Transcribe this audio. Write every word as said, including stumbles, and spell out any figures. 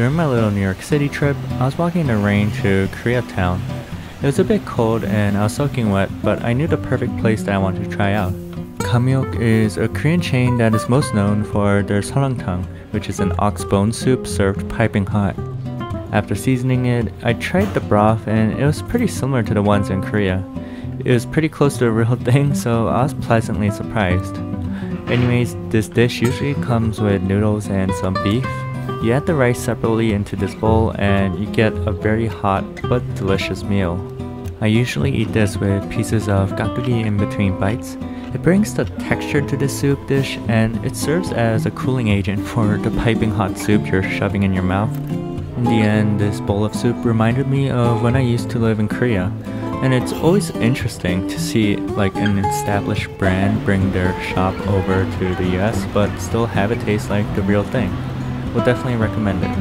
During my little New York City trip, I was walking in the rain to Koreatown. It was a bit cold and I was soaking wet, but I knew the perfect place that I wanted to try out. Gamyok is a Korean chain that is most known for their Seolleongtang, which is an ox bone soup served piping hot. After seasoning it, I tried the broth and it was pretty similar to the ones in Korea. It was pretty close to the real thing, so I was pleasantly surprised. Anyways, this dish usually comes with noodles and some beef. You add the rice separately into this bowl and you get a very hot but delicious meal. I usually eat this with pieces of kkakdugi in between bites. It brings the texture to the soup dish and it serves as a cooling agent for the piping hot soup you're shoving in your mouth. In the end, this bowl of soup reminded me of when I used to live in Korea. And it's always interesting to see like an established brand bring their shop over to the U S but still have it taste like the real thing. We'll definitely recommend it.